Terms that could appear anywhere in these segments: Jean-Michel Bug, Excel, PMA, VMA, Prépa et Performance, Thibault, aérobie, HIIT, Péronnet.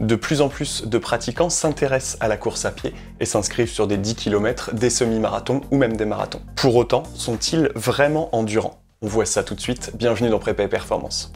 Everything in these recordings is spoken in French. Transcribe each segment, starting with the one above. De plus en plus de pratiquants s'intéressent à la course à pied et s'inscrivent sur des 10 km, des semi-marathons ou même des marathons. Pour autant, sont-ils vraiment endurants? On voit ça tout de suite, bienvenue dans Prépa et Performance.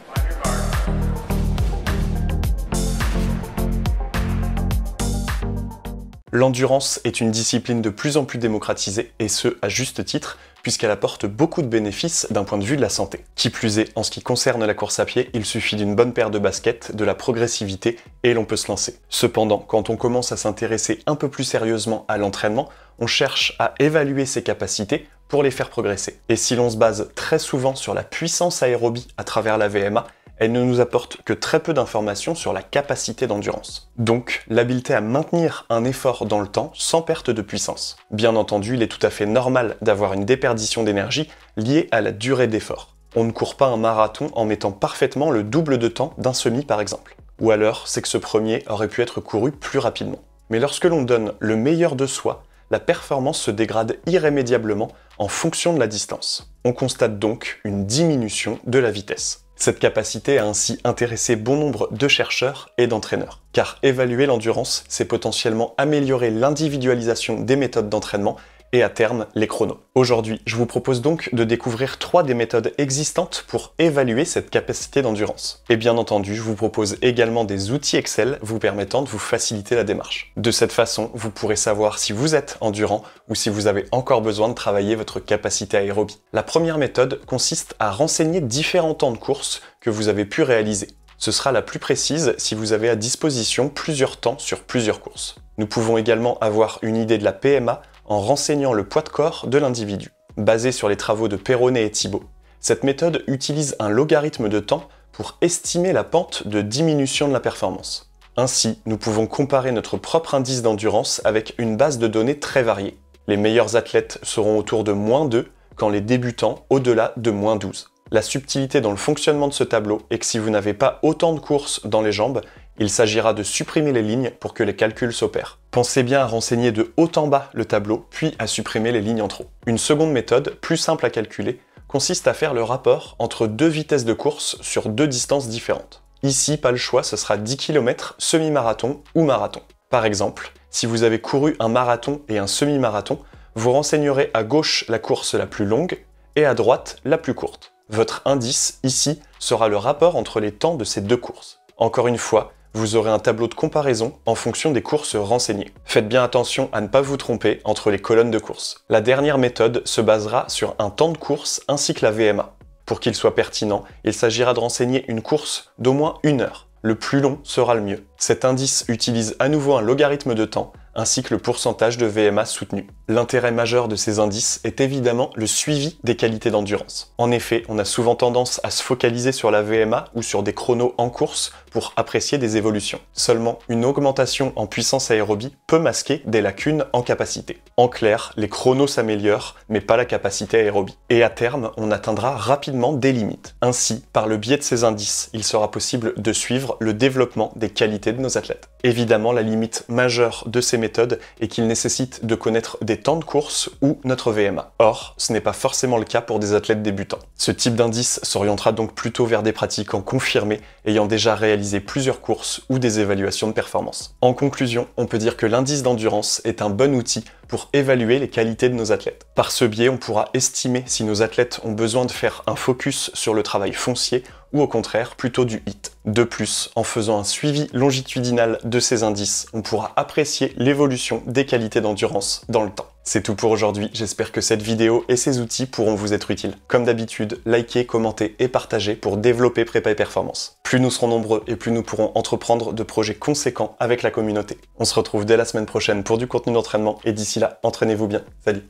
L'endurance est une discipline de plus en plus démocratisée, et ce à juste titre, puisqu'elle apporte beaucoup de bénéfices d'un point de vue de la santé. Qui plus est, en ce qui concerne la course à pied, il suffit d'une bonne paire de baskets, de la progressivité, et l'on peut se lancer. Cependant, quand on commence à s'intéresser un peu plus sérieusement à l'entraînement, on cherche à évaluer ses capacités pour les faire progresser. Et si l'on se base très souvent sur la puissance aérobie à travers la VMA, elle ne nous apporte que très peu d'informations sur la capacité d'endurance. Donc, l'habileté à maintenir un effort dans le temps sans perte de puissance. Bien entendu, il est tout à fait normal d'avoir une déperdition d'énergie liée à la durée d'effort. On ne court pas un marathon en mettant parfaitement le double de temps d'un semi par exemple. Ou alors, c'est que ce premier aurait pu être couru plus rapidement. Mais lorsque l'on donne le meilleur de soi, la performance se dégrade irrémédiablement en fonction de la distance. On constate donc une diminution de la vitesse. Cette capacité a ainsi intéressé bon nombre de chercheurs et d'entraîneurs. Car évaluer l'endurance, c'est potentiellement améliorer l'individualisation des méthodes d'entraînement et à terme les chronos. Aujourd'hui, je vous propose donc de découvrir 3 des méthodes existantes pour évaluer cette capacité d'endurance. Et bien entendu, je vous propose également des outils Excel vous permettant de vous faciliter la démarche. De cette façon, vous pourrez savoir si vous êtes endurant ou si vous avez encore besoin de travailler votre capacité aérobie. La première méthode consiste à renseigner différents temps de course que vous avez pu réaliser. Ce sera la plus précise si vous avez à disposition plusieurs temps sur plusieurs courses. Nous pouvons également avoir une idée de la PMA en renseignant le poids de corps de l'individu. Basée sur les travaux de Péronnet et Thibault, cette méthode utilise un logarithme de temps pour estimer la pente de diminution de la performance. Ainsi, nous pouvons comparer notre propre indice d'endurance avec une base de données très variée. Les meilleurs athlètes seront autour de -2, quand les débutants au-delà de -12. La subtilité dans le fonctionnement de ce tableau est que si vous n'avez pas autant de courses dans les jambes, il s'agira de supprimer les lignes pour que les calculs s'opèrent. Pensez bien à renseigner de haut en bas le tableau, puis à supprimer les lignes en trop. Une seconde méthode, plus simple à calculer, consiste à faire le rapport entre 2 vitesses de course sur 2 distances différentes. Ici, pas le choix, ce sera 10 km, semi-marathon ou marathon. Par exemple, si vous avez couru un marathon et un semi-marathon, vous renseignerez à gauche la course la plus longue et à droite la plus courte. Votre indice, ici, sera le rapport entre les temps de ces 2 courses. Encore une fois, vous aurez un tableau de comparaison en fonction des courses renseignées. Faites bien attention à ne pas vous tromper entre les colonnes de course. La dernière méthode se basera sur un temps de course ainsi que la VMA. Pour qu'il soit pertinent, il s'agira de renseigner une course d'au moins 1 heure. Le plus long sera le mieux. Cet indice utilise à nouveau un logarithme de temps ainsi que le pourcentage de VMA soutenu. L'intérêt majeur de ces indices est évidemment le suivi des qualités d'endurance. En effet, on a souvent tendance à se focaliser sur la VMA ou sur des chronos en course pour apprécier des évolutions. Seulement, une augmentation en puissance aérobie peut masquer des lacunes en capacité. En clair, les chronos s'améliorent, mais pas la capacité aérobie. Et à terme, on atteindra rapidement des limites. Ainsi, par le biais de ces indices, il sera possible de suivre le développement des qualités de nos athlètes. Évidemment, la limite majeure de ces méthodes est qu'il nécessite de connaître des temps de course ou notre VMA. Or, ce n'est pas forcément le cas pour des athlètes débutants. Ce type d'indice s'orientera donc plutôt vers des pratiquants confirmés, ayant déjà réalisé plusieurs courses ou des évaluations de performance. En conclusion, on peut dire que l'indice d'endurance est un bon outil pour évaluer les qualités de nos athlètes. Par ce biais, on pourra estimer si nos athlètes ont besoin de faire un focus sur le travail foncier ou au contraire plutôt du HIIT. De plus, en faisant un suivi longitudinal de ces indices, on pourra apprécier l'évolution des qualités d'endurance dans le temps. C'est tout pour aujourd'hui, j'espère que cette vidéo et ces outils pourront vous être utiles. Comme d'habitude, likez, commentez et partagez pour développer Prépa et Performance. Plus nous serons nombreux et plus nous pourrons entreprendre de projets conséquents avec la communauté. On se retrouve dès la semaine prochaine pour du contenu d'entraînement et d'ici là, entraînez-vous bien. Salut!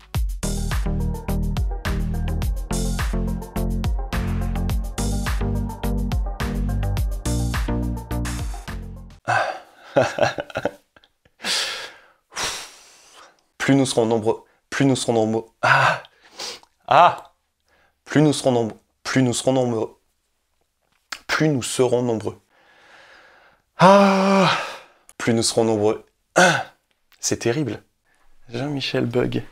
Plus nous serons nombreux, plus nous serons nombreux. Plus nous serons nombreux, plus nous serons nombreux. Plus nous serons nombreux. Plus nous serons nombreux. C'est terrible. Jean-Michel Bug.